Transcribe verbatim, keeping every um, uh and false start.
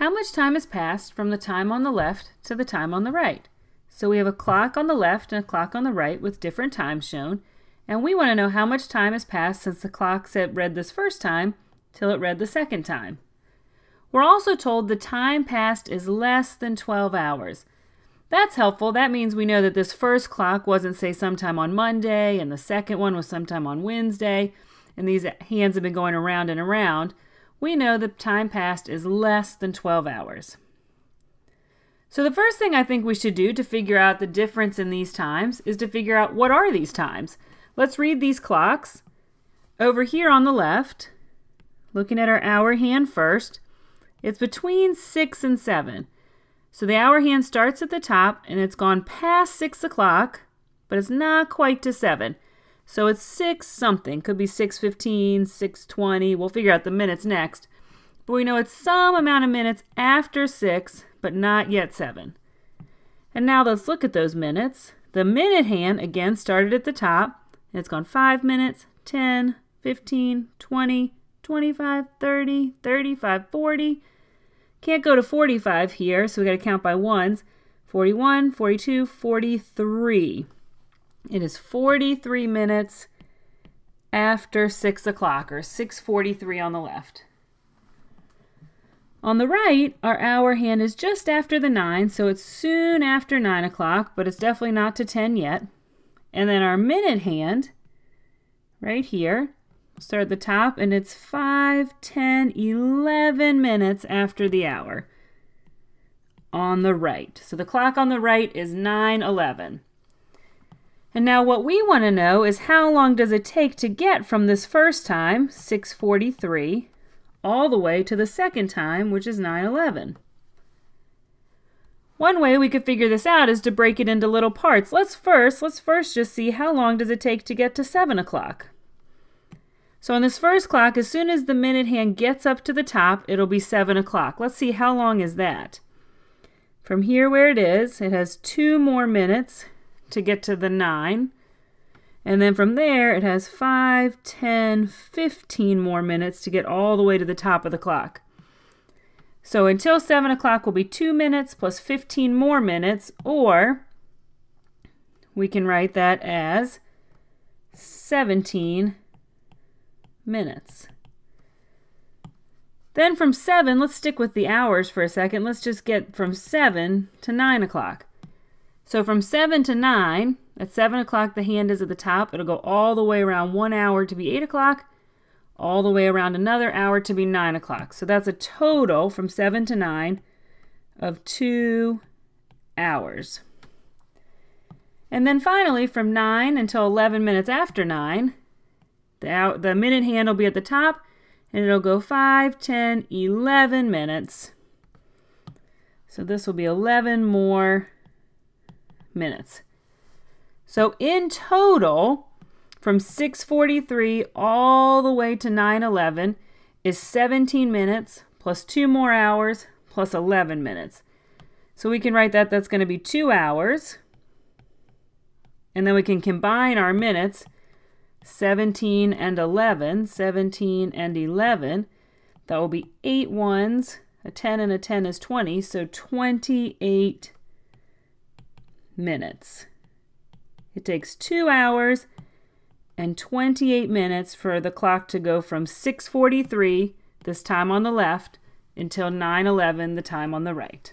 How much time has passed from the time on the left to the time on the right? So we have a clock on the left and a clock on the right with different times shown, and we want to know how much time has passed since the clock said read this first time till it read the second time. We're also told the time passed is less than twelve hours. That's helpful. That means we know that this first clock wasn't, say, sometime on Monday, and the second one was sometime on Wednesday, and these hands have been going around and around. We know the time passed is less than twelve hours. So the first thing I think we should do to figure out the difference in these times is to figure out what are these times. Let's read these clocks. Over here on the left, looking at our hour hand first, it's between six and seven. So the hour hand starts at the top and it's gone past six o'clock, but it's not quite to seven. So it's six something, could be six fifteen, six twenty, we'll figure out the minutes next. But we know it's some amount of minutes after six, but not yet seven. And now let's look at those minutes. The minute hand again started at the top and it's gone five minutes, ten, fifteen, twenty, twenty-five, thirty, thirty-five, forty. Can't go to forty-five here, so we got to count by ones. forty-one, forty-two, forty-three. It is forty-three minutes after six o'clock, or six forty-three on the left. On the right, our hour hand is just after the nine, so it's soon after nine o'clock, but it's definitely not to ten yet. And then our minute hand, right here, start at the top, and it's five, ten, eleven minutes after the hour on the right. So the clock on the right is nine eleven. And now what we want to know is how long does it take to get from this first time, six forty-three, all the way to the second time, which is nine eleven. One way we could figure this out is to break it into little parts. Let's first, let's first just see how long does it take to get to seven o'clock. So on this first clock, as soon as the minute hand gets up to the top, it'll be seven o'clock. Let's see how long is that. From here where it is, it has two more minutes to get to the nine. And then from there, it has five, ten, fifteen more minutes to get all the way to the top of the clock. So until seven o'clock will be two minutes plus fifteen more minutes, or we can write that as seventeen minutes. Then from seven, let's stick with the hours for a second. Let's just get from seven to nine o'clock. So from seven to nine, at seven o'clock the hand is at the top. It'll go all the way around one hour to be eight o'clock, all the way around another hour to be nine o'clock. So that's a total from seven to nine of two hours. And then finally from nine until eleven minutes after nine, The, the minute hand will be at the top, and it'll go five, ten, eleven minutes. So this will be eleven more minutes. So in total, from six forty-three all the way to nine eleven is seventeen minutes plus two more hours plus eleven minutes. So we can write that that's going to be two hours. And then we can combine our minutes, seventeen and eleven, seventeen and eleven, that will be eight ones, a ten and a ten is twenty, so twenty-eight minutes. It takes two hours and twenty-eight minutes for the clock to go from six forty-three, this time on the left, until nine eleven, the time on the right.